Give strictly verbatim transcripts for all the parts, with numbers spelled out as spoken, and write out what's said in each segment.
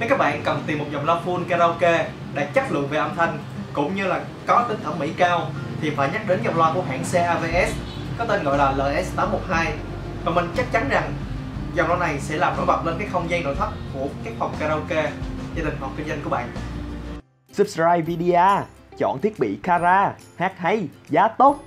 Nếu các bạn cần tìm một dòng loa full karaoke đạt chất lượng về âm thanh cũng như là có tính thẩm mỹ cao thì phải nhắc đến dòng loa của hãng C A V S có tên gọi là L S tám một hai, và mình chắc chắn rằng dòng loa này sẽ làm nổi bật lên cái không gian nội thất của các phòng karaoke, gia đình hoặc kinh doanh của bạn. Subscribe Vidia, chọn thiết bị Kara, hát hay, giá tốt.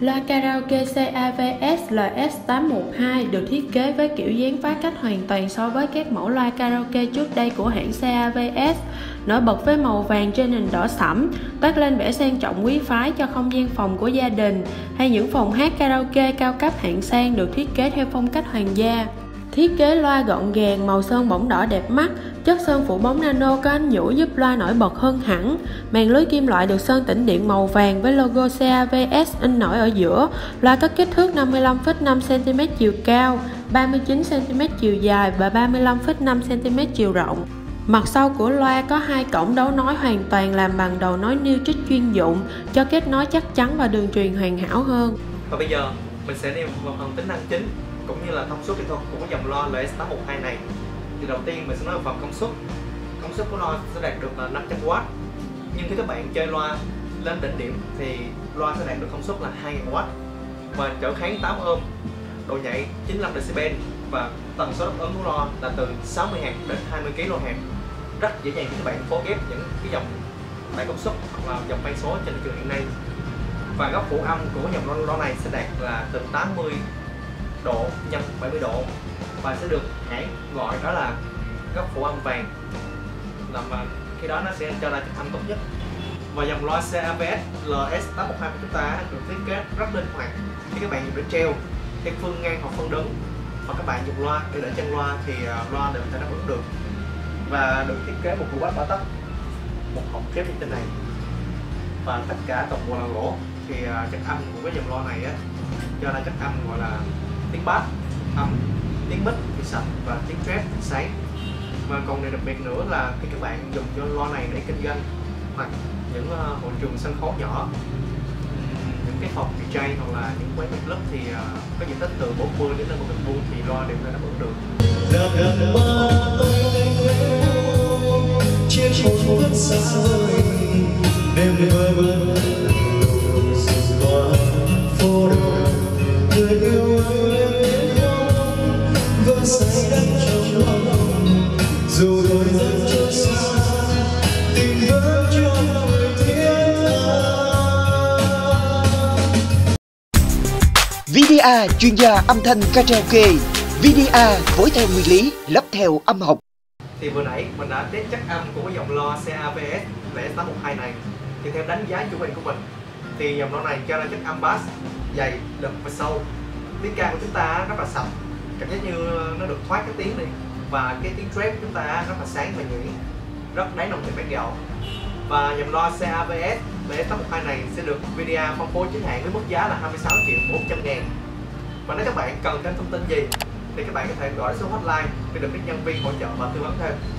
Loa karaoke C A V S L S tám một hai được thiết kế với kiểu dáng phá cách hoàn toàn so với các mẫu loa karaoke trước đây của hãng C A V S, nổi bật với màu vàng trên nền đỏ sẫm, toát lên vẻ sang trọng quý phái cho không gian phòng của gia đình hay những phòng hát karaoke cao cấp hạng sang được thiết kế theo phong cách hoàng gia. Thiết kế loa gọn gàng, màu sơn bóng đỏ đẹp mắt, chất sơn phủ bóng nano có ánh nhũ giúp loa nổi bật hơn hẳn. Màn lưới kim loại được sơn tĩnh điện màu vàng với logo C A V S in nổi ở giữa. Loa có kích thước năm mươi lăm phẩy năm xăng ti mét chiều cao, ba mươi chín xăng ti mét chiều dài và ba mươi lăm phẩy năm xăng ti mét chiều rộng. Mặt sau của loa có hai cổng đấu nối hoàn toàn làm bằng đầu nối niêu trích chuyên dụng cho kết nối chắc chắn và đường truyền hoàn hảo hơn. Và bây giờ mình sẽ đi vào phần tính năng chính cũng như là thông số kỹ thuật của dòng loa L S tám một hai này. Thì đầu tiên mình sẽ nói về phần công suất. Công suất của loa sẽ đạt được là năm trăm oát. Nhưng khi các bạn chơi loa lên đỉnh điểm thì loa sẽ đạt được công suất là hai nghìn oát và trở kháng tám ohm, độ nhạy chín mươi lăm decibel và tần số đáp ứng của loa là từ sáu mươi héc đến hai mươi ki lô héc. Rất dễ dàng khi các bạn phối ghép những cái dòng tải công suất hoặc là dòng bay số trên thị trường hiện nay. Và góc phủ âm của dòng loa này sẽ đạt là từ tám mươi độ nhân bảy mươi độ và sẽ được hãng gọi đó là góc phủ âm vàng, làm mà khi đó nó sẽ cho ra chất âm tốt nhất. Và dòng loa C A V S L S tám một hai của chúng ta được thiết kế rất linh hoạt. Khi các bạn dùng để treo theo phương ngang hoặc phương đứng hoặc các bạn dùng loa để để chân loa thì loa đều thể đáp ứng được, và được thiết kế một củ bát ba tấc, một hộp kép như thế này và tất cả toàn bộ là gỗ. Thì chất âm của cái dòng loa này á cho ra chất âm gọi là tiếng bass âm, tiếng mic thì sạch và tiếng trap thì sáng. Và còn điều đặc biệt nữa là khi các bạn dùng cho loa này để kinh doanh hoặc những uh, hội trường sân khấu nhỏ, những cái phòng D J hoặc là những quán club thì uh, có diện tích từ bốn mươi đến một nghìn vuông thì loa đều phải đáp ứng được. Vidia chuyên gia âm thanh karaoke, Vidia phối theo nguyên lý lắp theo âm học. Thì vừa nãy mình đã test chất âm của dòng loa C A V S L S tám một hai này. Thì theo đánh giá chủ quan của mình thì dòng loa này cho ra chất âm bass dày, đậm và sâu. Tiếng ca của chúng ta rất là sạch, cảm giác như nó được thoát cái tiếng đi, và cái tiếng trap chúng ta rất là sáng và nhuyễn, rất đáng đồng tiền bát gạo. Và dòng loa C A V S L S tám một hai này sẽ được Vidia phân phối chính hãng với mức giá là hai mươi sáu triệu bốn trăm ngàn. Và nếu các bạn cần thêm thông tin gì thì các bạn có thể gọi số hotline để được các nhân viên hỗ trợ và tư vấn thêm.